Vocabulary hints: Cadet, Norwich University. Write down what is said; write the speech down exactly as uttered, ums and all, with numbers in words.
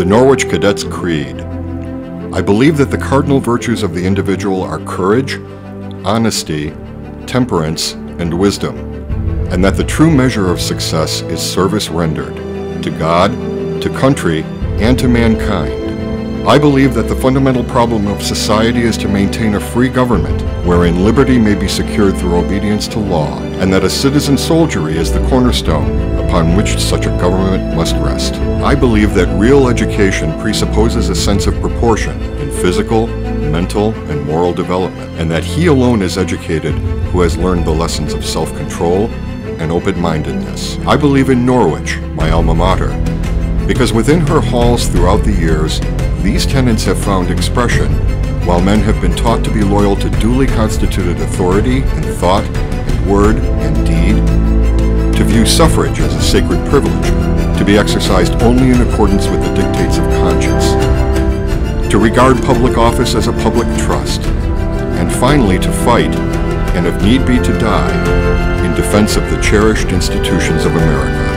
The Norwich Cadets' Creed. I believe that the cardinal virtues of the individual are courage, honesty, temperance, and wisdom, and that the true measure of success is service rendered to God, to country, and to mankind. I believe that the fundamental problem of society is to maintain a free government wherein liberty may be secured through obedience to law, and that a citizen soldiery is the cornerstone upon which such a government must rest. I believe that real education presupposes a sense of proportion in physical, mental, and moral development, and that he alone is educated who has learned the lessons of self-control and open-mindedness. I believe in Norwich, my alma mater, because within her halls throughout the years, these tenets have found expression, while men have been taught to be loyal to duly constituted authority in thought, in word, and deed, to view suffrage as a sacred privilege, to be exercised only in accordance with the dictates of conscience, to regard public office as a public trust, and finally to fight, and if need be to die, in defense of the cherished institutions of America.